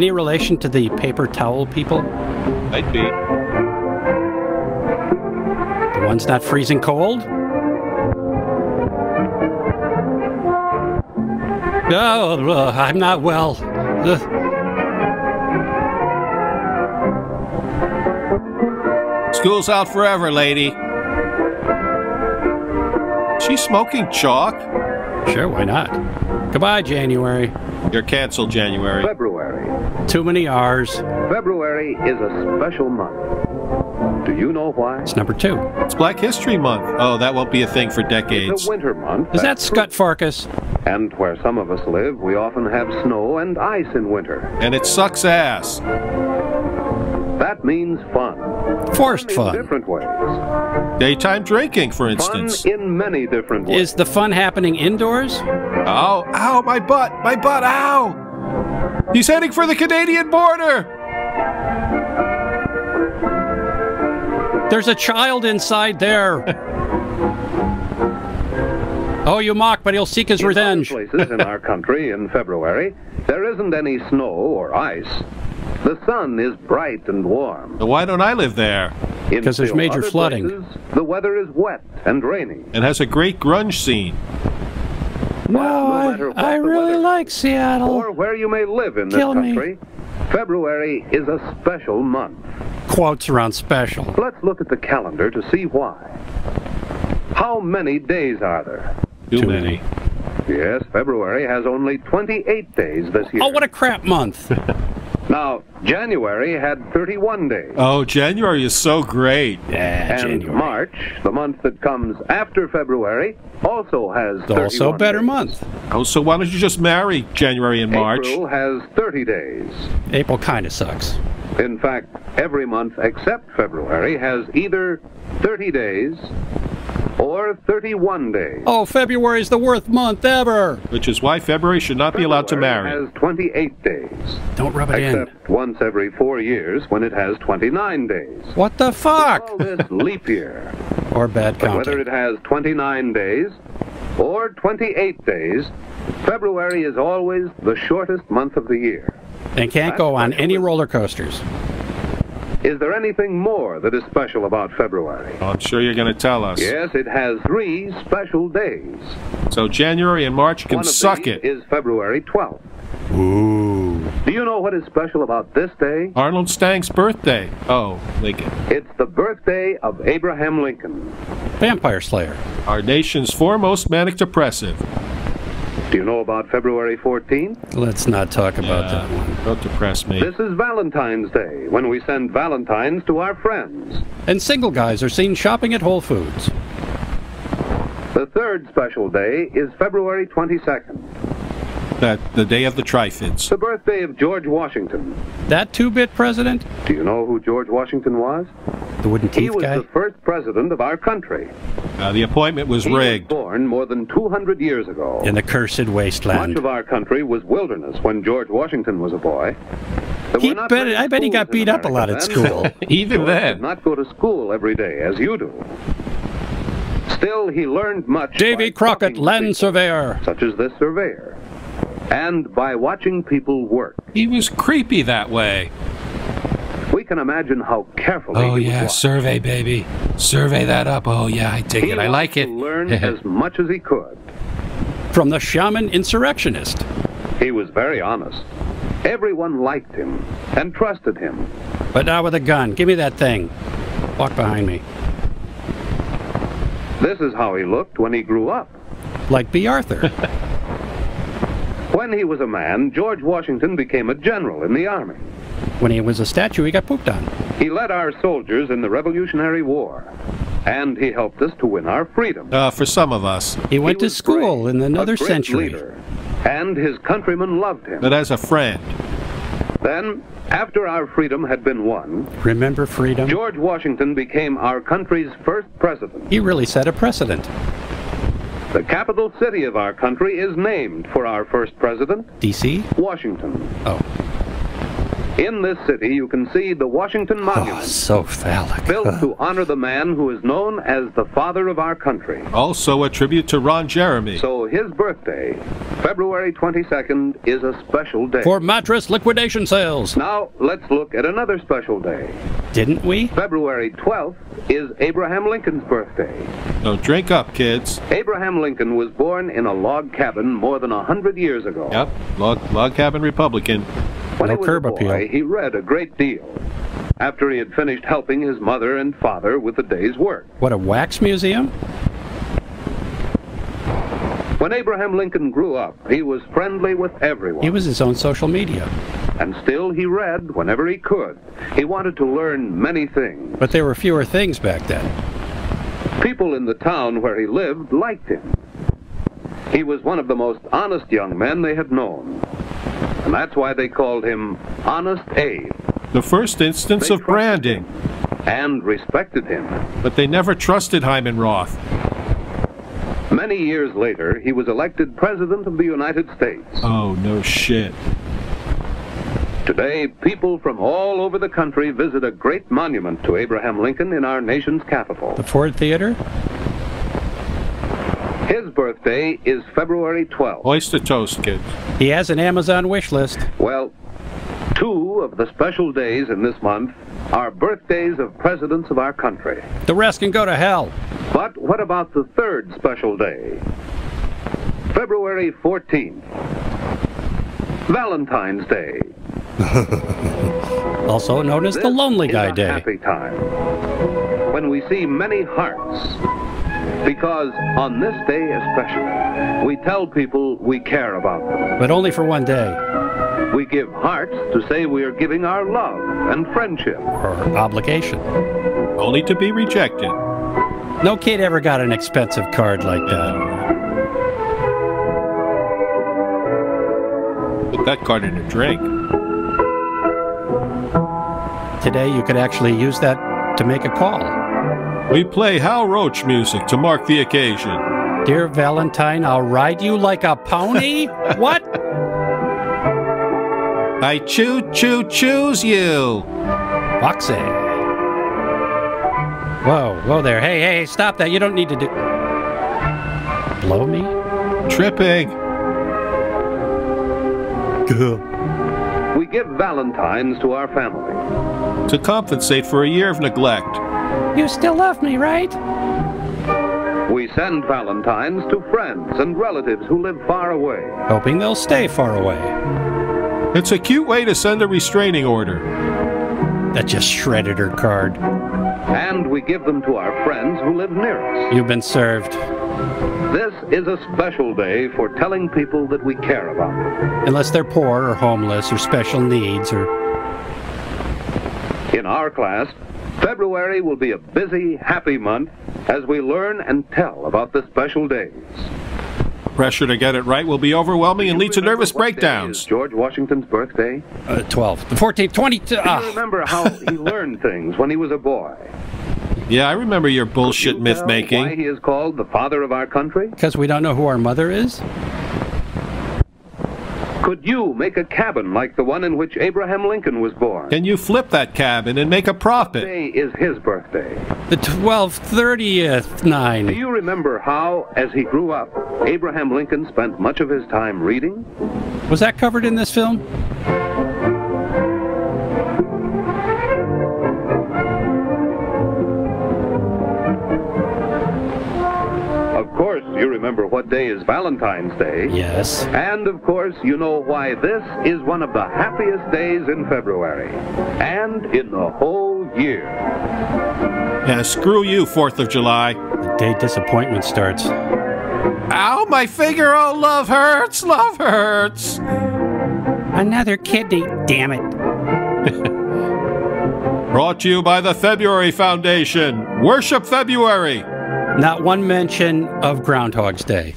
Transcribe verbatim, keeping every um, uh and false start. Any relation to the paper towel people? Might be. The one's not freezing cold? Oh, uh, I'm not well. Ugh. School's out forever, lady. She's smoking chalk. Sure, why not? Goodbye, January. You're canceled, January. February. Too many R's. February is a special month. Do you know why? It's number two. It's Black History Month. Oh, that won't be a thing for decades. It's a winter month. Is that Scut Farkas? And where some of us live, we often have snow and ice in winter. And it sucks ass. That means fun. Forced fun. In different ways. Daytime drinking, for instance. Fun in many different ways. Is the fun happening indoors? Ow, ow, my butt, my butt, ow! He's heading for the Canadian border! There's a child inside there. Oh, you mock, but he'll seek his in revenge. In places in our country in February, there isn't any snow or ice. The sun is bright and warm. So why don't I live there? Because there's major flooding. Places, the weather is wet and rainy. And has a great grunge scene. No, no I, I really weather, like Seattle. Or where you may live in Kill this country, me. February is a special month. Quotes around special. Let's look at the calendar to see why. How many days are there? Too many. Yes, February has only twenty-eight days this year. Oh, what a crap month. Now, January had thirty-one days. Oh, January is so great. Yeah, and January. March, the month that comes after February, also has thirty-one days. Also a better month. Oh, so why don't you just marry January and March? April has thirty days. April kind of sucks. In fact, every month except February has either thirty days or thirty-one days. Oh, February is the worst month ever. Which is why February should not February be allowed to marry. Has twenty-eight days. Don't rub it in. Except once every four years when it has twenty-nine days. What the fuck? We call this leap year. Or bad counting. Whether it has twenty-nine days or twenty-eight days, February is always the shortest month of the year. And can't That's go on any roller coasters. Is there anything more that is special about February? Oh, I'm sure you're going to tell us. Yes, it has three special days. So January and March can suck it. One of these is February twelfth. Ooh. Do you know what is special about this day? Arnold Stang's birthday. Oh, Lincoln. It's the birthday of Abraham Lincoln. Vampire Slayer. Our nation's foremost manic depressive. Do you know about February fourteenth? Let's not talk about yeah, that one. Don't depress me. This is Valentine's Day, when we send Valentines to our friends. And single guys are seen shopping at Whole Foods. The third special day is February twenty-second. That the day of the Tri-Fits. The birthday of George Washington. That two-bit president? Do you know who George Washington was? The wooden teeth guy? He was guy? the first president of our country. Uh, the appointment was he rigged. He was born more than two hundred years ago. In the cursed wasteland. Much of our country was wilderness when George Washington was a boy. He bet, I bet he got beat up a lot at school. Even George then. Did not go to school every day, as you do. Still, he learned much. Davy Crockett, land people, surveyor. Such as this surveyor. And by watching people work. He was creepy that way. We can imagine how carefully. Oh yeah, survey baby, survey that up. Oh yeah, I take it. I like it. He learned as much as he could from the shaman insurrectionist. He was very honest. Everyone liked him and trusted him. But not with a gun. Give me that thing. Walk behind me. This is how he looked when he grew up. Like B. Arthur. When he was a man, George Washington became a general in the army. When he was a statue, he got pooped on. He led our soldiers in the Revolutionary War, and he helped us to win our freedom. Uh, for some of us. He went he to school great, in another a great century. Leader, and his countrymen loved him. But as a friend. Then, after our freedom had been won... Remember freedom? George Washington became our country's first president. He really set a precedent. The capital city of our country is named for our first president. D C? Washington. Oh. In this city, you can see the Washington Monument. Oh, so phallic. Built to honor the man who is known as the father of our country. Also a tribute to Ron Jeremy. So his birthday, February twenty-second, is a special day. For mattress liquidation sales. Now, let's look at another special day. Didn't we? February twelfth is Abraham Lincoln's birthday. Oh, drink up, kids. Abraham Lincoln was born in a log cabin more than a hundred years ago. Yep, log, log cabin Republican. When no he was curb a boy, appeal. He read a great deal. After he had finished helping his mother and father with the day's work. What, a wax museum? When Abraham Lincoln grew up, he was friendly with everyone. He was his own social media. And still he read whenever he could. He wanted to learn many things. But there were fewer things back then. People in the town where he lived liked him. He was one of the most honest young men they had known. And that's why they called him Honest Abe. The first instance they of branding. And respected him. But they never trusted Hyman Roth. Many years later, he was elected President of the United States. Oh, no shit. Today, people from all over the country visit a great monument to Abraham Lincoln in our nation's capital. The Ford Theater? His birthday is February twelfth. Oyster toast, kids. He has an Amazon wish list. Well, two of the special days in this month are birthdays of presidents of our country. The rest can go to hell. But what about the third special day? February fourteenth. Valentine's Day. Also known as this the Lonely Guy Day. Happy time when we see many hearts. Because on this day especially, we tell people we care about them. But only for one day. We give hearts to say we are giving our love and friendship. Or obligation. Only to be rejected. No kid ever got an expensive card like that. Put that card in a drink. Today you could actually use that to make a call. We play Hal Roach music to mark the occasion. Dear Valentine, I'll ride you like a pony? What? I choo-choo-choose you. Boxing. Whoa, whoa there. Hey, hey, stop that. You don't need to do... Blow me? Tripping. We give Valentines to our family. To compensate for a year of neglect. You still love me, right? We send Valentines to friends and relatives who live far away. Hoping they'll stay far away. It's a cute way to send a restraining order. That just shredded her card. And we give them to our friends who live near us. You've been served. This is a special day for telling people that we care about them. Unless they're poor or homeless or special needs or... In our class... February will be a busy, happy month as we learn and tell about the special days. Pressure to get it right will be overwhelming and lead to nervous breakdowns. George Washington's birthday? Uh, twelve. The fourteenth, twenty-two. Ah. Do you remember how he learned things when he was a boy? Yeah, I remember your bullshit you myth-making. Why he is called the father of our country? Because we don't know who our mother is? Could you make a cabin like the one in which Abraham Lincoln was born? Can you flip that cabin and make a profit? Today is his birthday. The twelfth, thirtieth, nine. Do you remember how, as he grew up, Abraham Lincoln spent much of his time reading? Was that covered in this film? You remember what day is Valentine's Day. Yes. And, of course, you know why this is one of the happiest days in February. And in the whole year. Yeah, screw you, fourth of July. The day disappointment starts. Ow, my finger, oh, love hurts, love hurts. Another kidney, damn it. Brought to you by the February Foundation. Worship February. Not one mention of Groundhog's Day.